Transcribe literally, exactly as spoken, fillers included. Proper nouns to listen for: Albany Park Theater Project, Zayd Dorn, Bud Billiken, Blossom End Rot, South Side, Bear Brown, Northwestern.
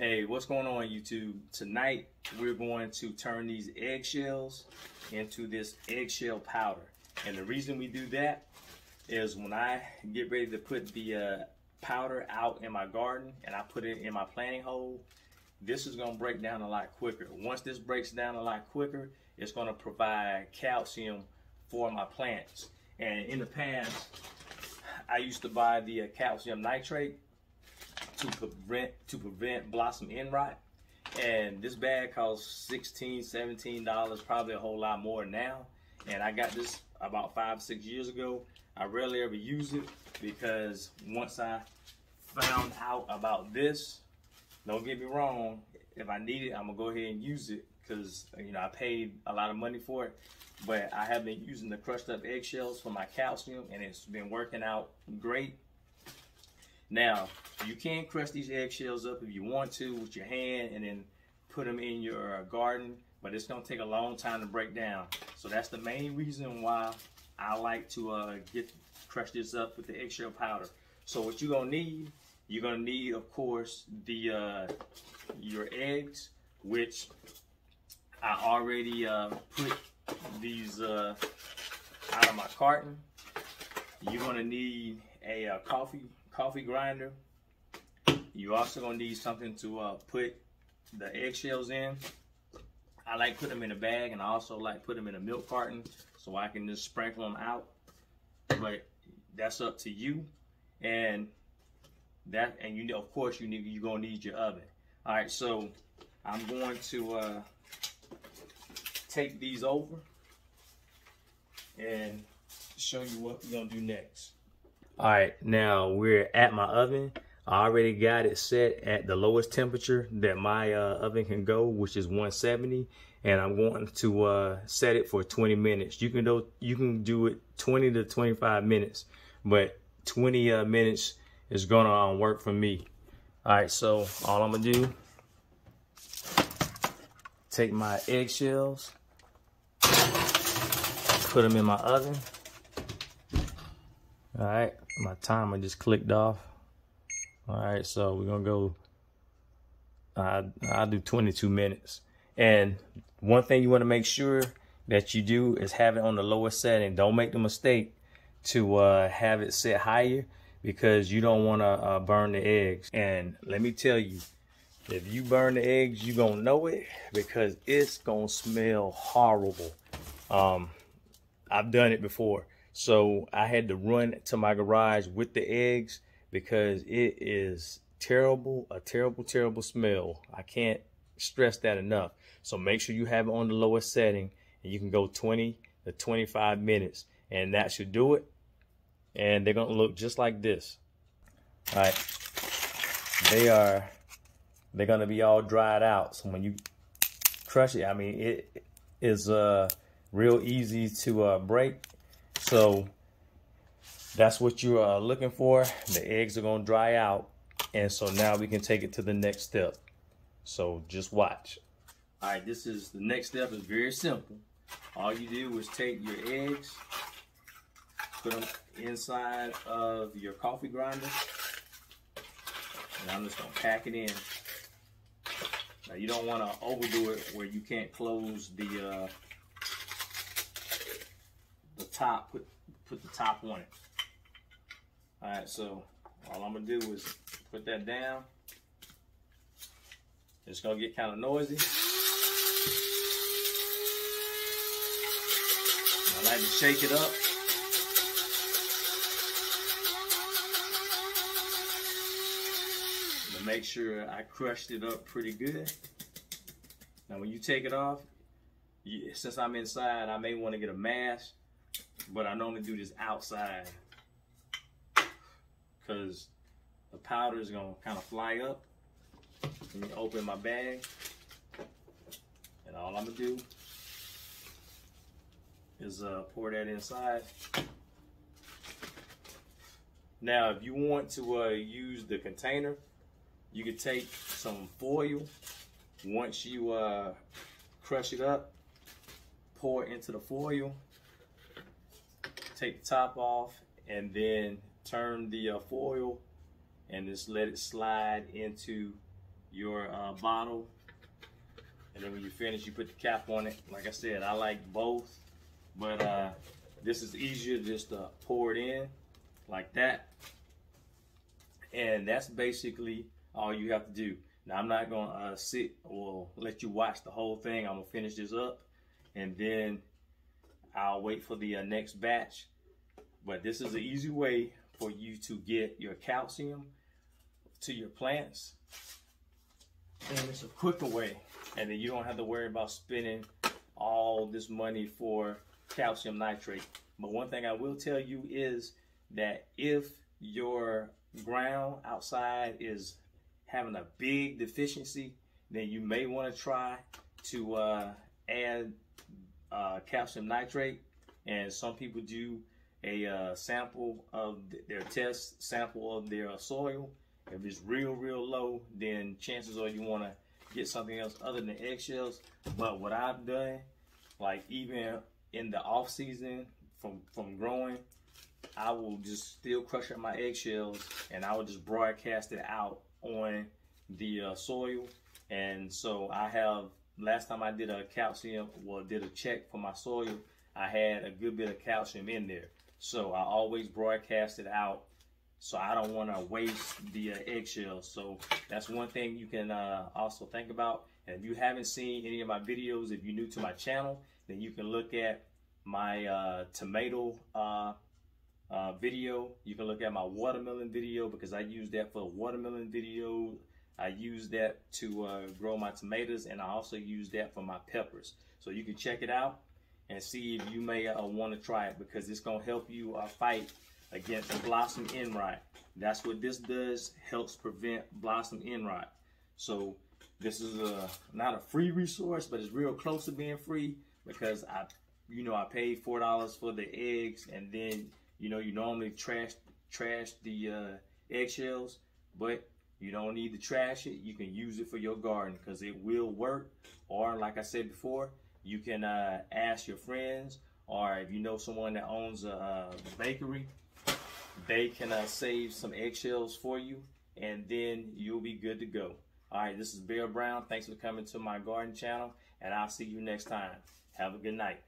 Hey, what's going on YouTube? Tonight we're going to turn these eggshells into this eggshell powder, and the reason we do that is when I get ready to put the uh, powder out in my garden and I put it in my planting hole, this is going to break down a lot quicker. Once this breaks down a lot quicker, it's going to provide calcium for my plants. And in the past I used to buy the uh, calcium nitrate to prevent to prevent blossom end rot, and this bag costs sixteen, seventeen dollars, probably a whole lot more now. And I got this about five six years ago. I rarely ever use it because once I found out about this, don't get me wrong, if I need it I'm gonna go ahead and use it because, you know, I paid a lot of money for it, but I have been using the crushed up eggshells for my calcium and it's been working out great. Now, you can crush these eggshells up if you want to with your hand and then put them in your garden, but it's going to take a long time to break down. So that's the main reason why I like to uh, get crush this up with the eggshell powder. So what you're going to need, you're going to need, of course, the uh, your eggs, which I already uh, put these uh, out of my carton. You're going to need a uh, coffee coffee grinder. You also gonna need something to uh, put the eggshells in. I like put them in a bag, and I also like put them in a milk carton so I can just sprinkle them out, but that's up to you. And that, and you know, of course you need, you're gonna need your oven. All right, so I'm going to uh, take these over and show you what we're gonna do next. All right, now we're at my oven. I already got it set at the lowest temperature that my uh, oven can go, which is one seventy, and I'm going to uh, set it for twenty minutes. You can do you can do it twenty to twenty-five minutes, but twenty uh, minutes is gonna um, work for me. All right, so all I'm gonna do, take my eggshells, put them in my oven. All right, my timer just clicked off. All right, so we're gonna go, uh, I'll do twenty-two minutes. And one thing you wanna make sure that you do is have it on the lowest setting. Don't make the mistake to uh, have it set higher because you don't wanna uh, burn the eggs. And let me tell you, if you burn the eggs, you gonna know it because it's gonna smell horrible. Um, I've done it before. So I had to run to my garage with the eggs because it is terrible, a terrible, terrible smell. I can't stress that enough. So make sure you have it on the lowest setting and you can go twenty to twenty-five minutes and that should do it. And they're gonna look just like this. All right, they are, they're gonna be all dried out. So when you crush it, I mean, it is uh, real easy to uh, break. So that's what you are looking for. The eggs are gonna dry out. And so now we can take it to the next step. So just watch. All right, this is the next step is very simple. All you do is take your eggs, put them inside of your coffee grinder. And I'm just gonna pack it in. Now you don't wanna overdo it where you can't close the uh, top, put put the top on it. All right, so all I'm gonna do is put that down. It's gonna get kind of noisy. I like to shake it up. To make sure I crushed it up pretty good. Now when you take it off, you, since I'm inside, I may want to get a mask. But I normally do this outside because the powder is gonna kind of fly up. Let me open my bag, and all I'm gonna do is uh, pour that inside. Now, if you want to uh, use the container, you could take some foil. Once you uh, crush it up, pour it into the foil. Take the top off and then turn the uh, foil and just let it slide into your uh, bottle, and then when you finish, you put the cap on it. Like I said, I like both, but uh, this is easier just to pour it in like that, and that's basically all you have to do. Now, I'm not gonna uh, sit or let you watch the whole thing. I'm gonna finish this up, and then I'll wait for the uh, next batch. But this is an easy way for you to get your calcium to your plants, and it's a quicker way, and then you don't have to worry about spending all this money for calcium nitrate. But one thing I will tell you is that if your ground outside is having a big deficiency, then you may want to try to uh, add uh, calcium nitrate. And some people do a uh, sample of their test sample of their uh, soil. If it's real, real low, then chances are you want to get something else other than eggshells. But what I've done, like even in the off season from from growing, I will just still crush up my eggshells, and I will just broadcast it out on the uh, soil. And so I have, last time I did a calcium, well, did a check for my soil, I had a good bit of calcium in there. So I always broadcast it out, so I don't want to waste the uh, eggshells. So that's one thing you can uh, also think about. And if you haven't seen any of my videos, if you're new to my channel, then you can look at my uh, tomato uh, uh, video. You can look at my watermelon video, because I use that for watermelon video. I use that to uh, grow my tomatoes, and I also use that for my peppers. So you can check it out and see if you may uh, want to try it, because it's going to help you uh, fight against the blossom end rot. That's what this does, helps prevent blossom end rot. So this is a, not a free resource, but it's real close to being free, because I, you know, I paid four dollars for the eggs, and then you know you normally trash trash the uh, eggshells, but you don't need to trash it. You can use it for your garden, because it will work. Or like I said before, you can uh, ask your friends, or if you know someone that owns a, a bakery, they can uh, save some eggshells for you, and then you'll be good to go. All right, this is Bear Brown. Thanks for coming to my garden channel, and I'll see you next time. Have a good night.